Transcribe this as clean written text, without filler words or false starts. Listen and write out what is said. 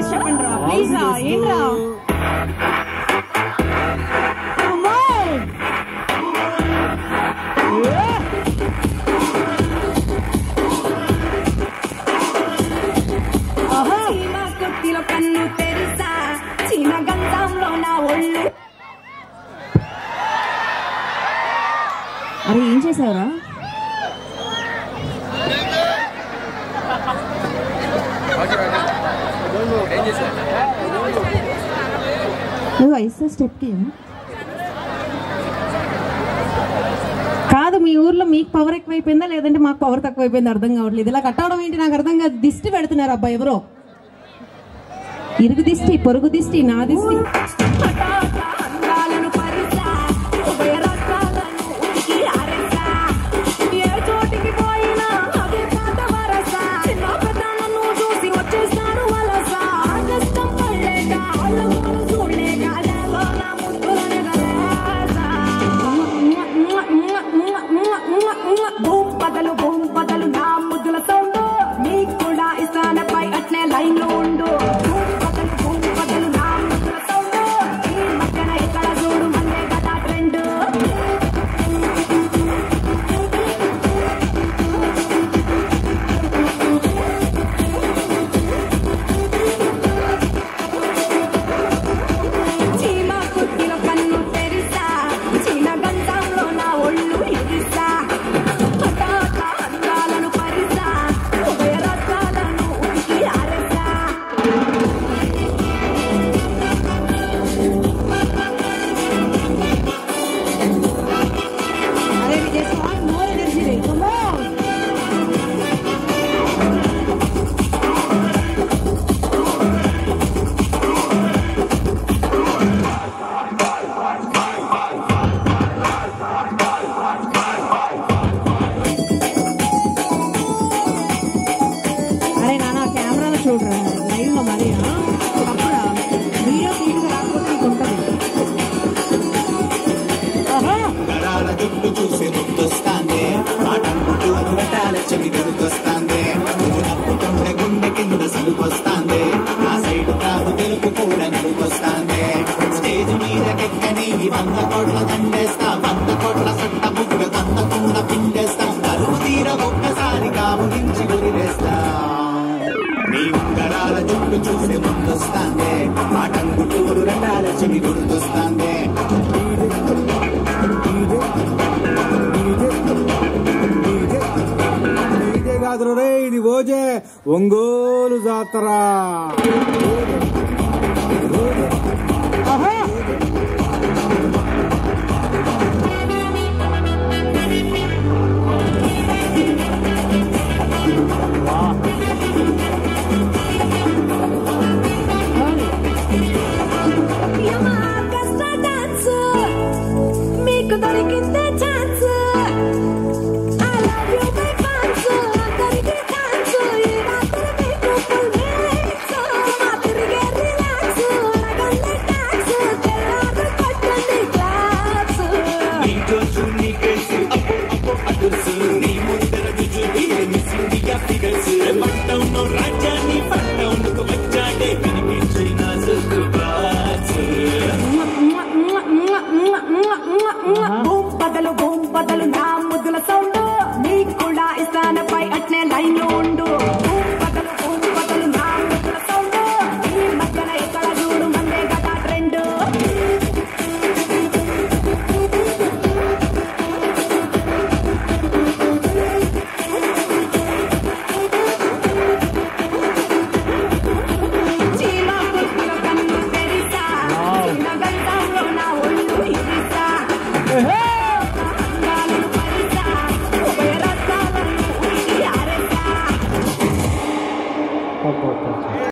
disturb pandra please ra enra అరే ఏం చేశావురా కాదు మీ ఊర్లో మీకు పవర్ ఎక్కువైపోయిందా లేదంటే మాకు పవర్ తక్కువైపోయిందా అర్థం కావట్లేదు. ఇలా కట్టవడం ఏంటి నాకు అర్థం కాదు. దిష్టి పెడుతున్నారు అబ్బా ఎవరో, ఇరుగు దిష్టి, పొరుగు దిష్టి, నా దిష్టి. ఒంగోలు జాతర boom, badalu, na mudula sound. Nikula isana pai atne.